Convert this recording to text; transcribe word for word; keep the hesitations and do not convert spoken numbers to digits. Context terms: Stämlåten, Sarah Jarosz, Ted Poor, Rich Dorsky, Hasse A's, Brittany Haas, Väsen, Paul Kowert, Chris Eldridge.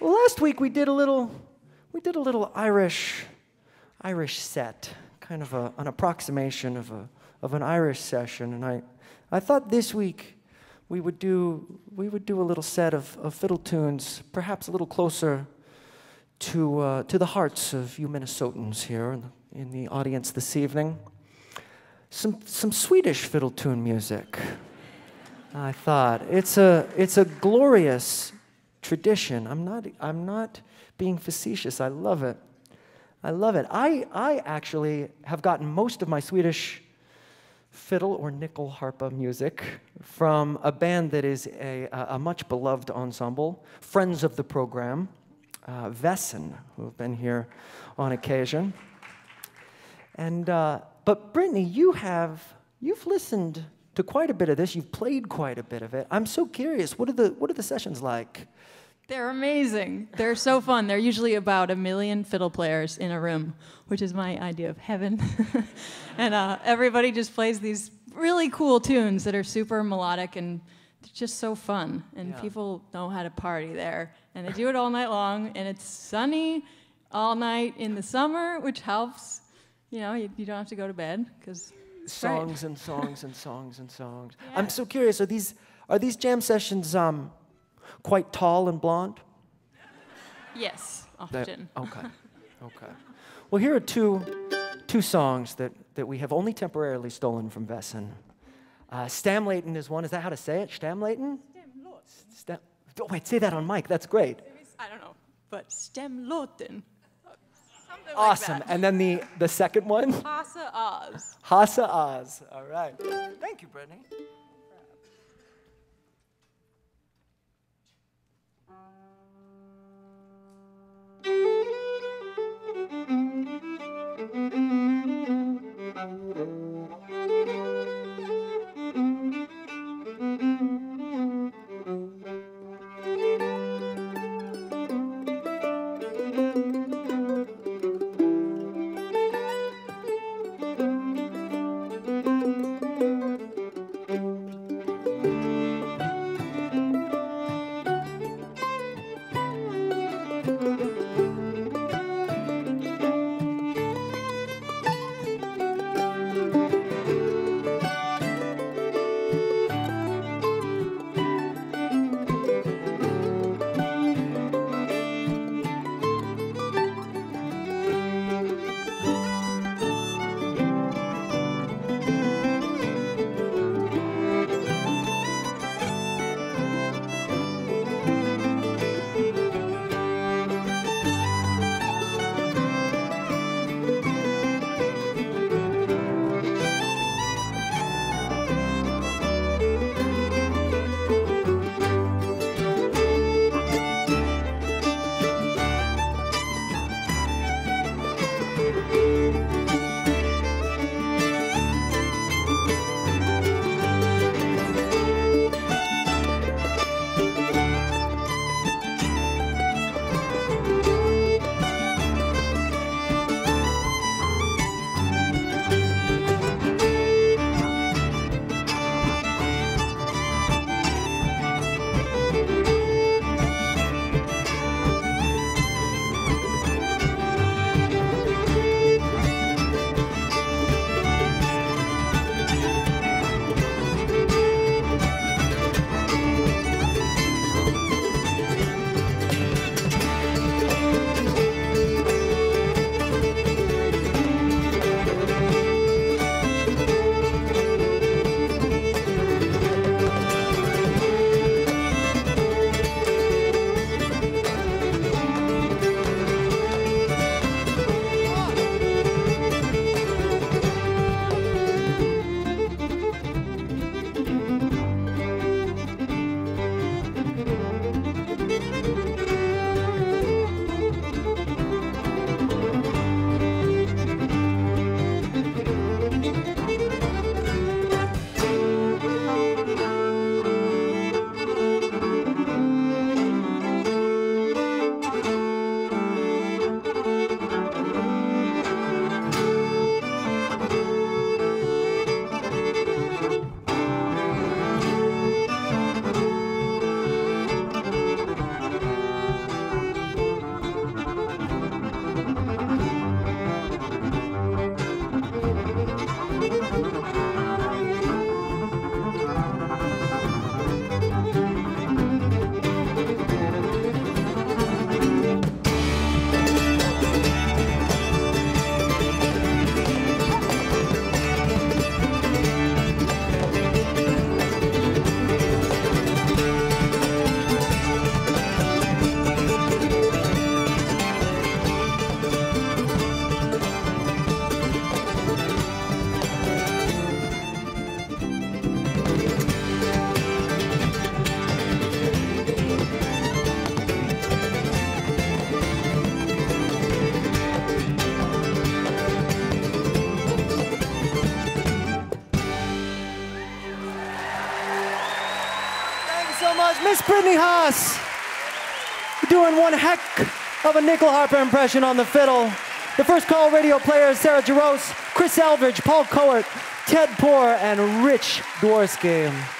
Well, last week we did a little, we did a little Irish, Irish set, kind of a, an approximation of a of an Irish session, and I, I thought this week we would do we would do a little set of, of fiddle tunes, perhaps a little closer to uh, to the hearts of you Minnesotans here in the, in the audience this evening. Some some Swedish fiddle tune music. I thought it's a it's a glorious tradition. I'm not I'm not being facetious. I love it. I love it. I I actually have gotten most of my Swedish fiddle or nickel harpa music from a band that is a a much beloved ensemble, friends of the program, uh, Väsen, who have been here on occasion. And uh, but Brittany, you have you've listened to quite a bit of this. You've played quite a bit of it. I'm so curious. What are the what are the sessions like? They're amazing. They're so fun. They're usually about a million fiddle players in a room, which is my idea of heaven. And uh, everybody just plays these really cool tunes that are super melodic and just so fun. And yeah. People know how to party there, and they do it all night long. And it's sunny all night in the summer, which helps. You know, you, you don't have to go to bed because. Songs and songs and songs and songs. Yeah. I'm so curious. Are these are these jam sessions um, quite tall and blonde? Yes, often. That, okay, okay. Well, here are two two songs that that we have only temporarily stolen from Väsen. Uh, Stämlåten is one. Is that how to say it? Stämlåten? Stämlåten. Oh, wait, say that on mic. That's great. I don't know, but Stämlåten. Awesome. Like and then the, the second one? Hasse A's. Hasse A's. All right. Thank you, Brittany. Thank you. Miss Brittany Haas, doing one heck of a Nickel Harper impression on the fiddle. The first call radio players, Sarah Jarosz, Chris Eldridge, Paul Kowert, Ted Poor, and Rich Dorsky.